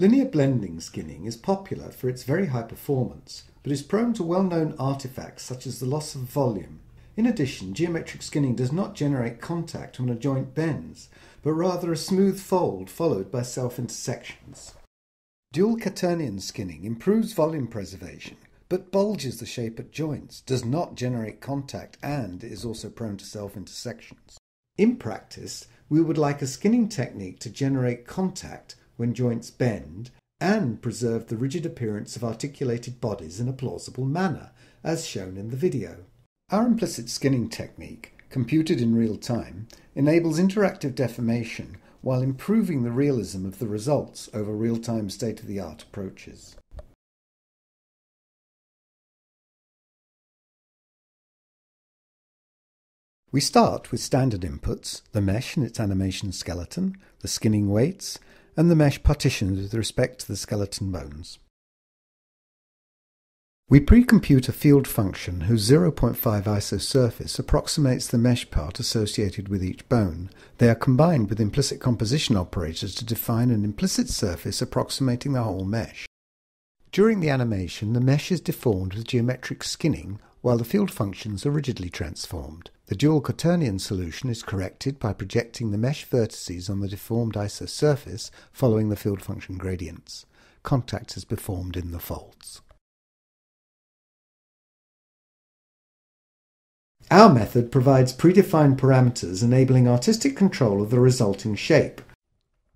Linear blending skinning is popular for its very high performance, but is prone to well-known artifacts such as the loss of volume. In addition, geometric skinning does not generate contact when a joint bends, but rather a smooth fold followed by self-intersections. Dual-quaternion skinning improves volume preservation, but bulges the shape at joints, does not generate contact, and is also prone to self-intersections. In practice, we would like a skinning technique to generate contact when joints bend and preserve the rigid appearance of articulated bodies in a plausible manner, as shown in the video. Our implicit skinning technique, computed in real time, enables interactive deformation while improving the realism of the results over real-time state-of-the-art approaches. We start with standard inputs, the mesh and its animation skeleton, the skinning weights, and the mesh partitioned with respect to the skeleton bones. We pre-compute a field function whose 0.5 isosurface approximates the mesh part associated with each bone. They are combined with implicit composition operators to define an implicit surface approximating the whole mesh. During the animation, the mesh is deformed with geometric skinning while the field functions are rigidly transformed. The dual-quaternion solution is corrected by projecting the mesh vertices on the deformed isosurface following the field function gradients. Contact is performed in the folds. Our method provides predefined parameters enabling artistic control of the resulting shape.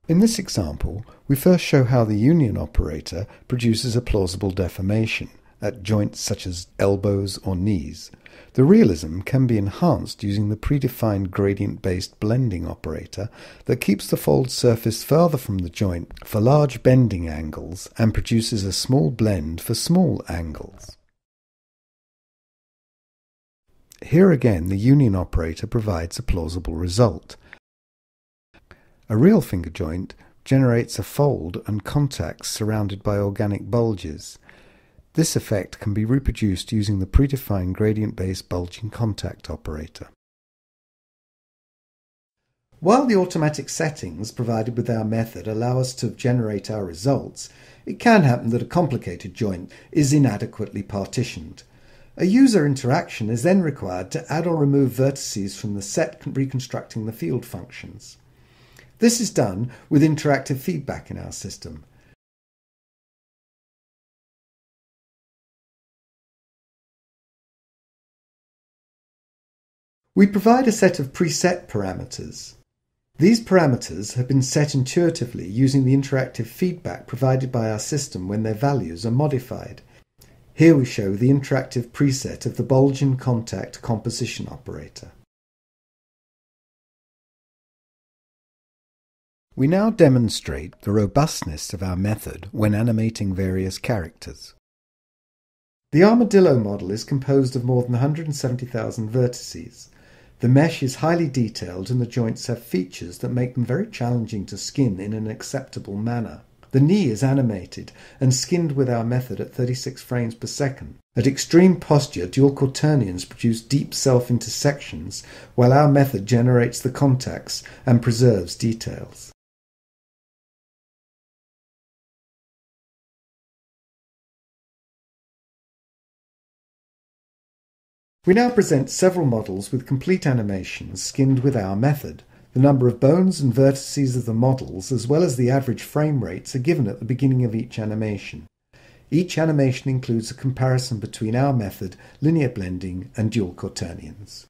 In this example, we first show how the union operator produces a plausible deformation at joints such as elbows or knees. The realism can be enhanced using the predefined gradient-based blending operator that keeps the fold surface further from the joint for large bending angles and produces a small blend for small angles. Here again, the union operator provides a plausible result. A real finger joint generates a fold and contacts surrounded by organic bulges. This effect can be reproduced using the predefined gradient-based bulging contact operator. While the automatic settings provided with our method allow us to generate our results, it can happen that a complicated joint is inadequately partitioned. A user interaction is then required to add or remove vertices from the set reconstructing the field functions. This is done with interactive feedback in our system. We provide a set of preset parameters. These parameters have been set intuitively using the interactive feedback provided by our system when their values are modified. Here we show the interactive preset of the bulge and contact composition operator. We now demonstrate the robustness of our method when animating various characters. The Armadillo model is composed of more than 170,000 vertices. The mesh is highly detailed and the joints have features that make them very challenging to skin in an acceptable manner. The knee is animated and skinned with our method at 36 frames per second. At extreme posture, dual-quaternions produce deep self-intersections, while our method generates the contacts and preserves details. We now present several models with complete animations skinned with our method. The number of bones and vertices of the models, as well as the average frame rates, are given at the beginning of each animation. Each animation includes a comparison between our method, linear blending, and dual quaternions.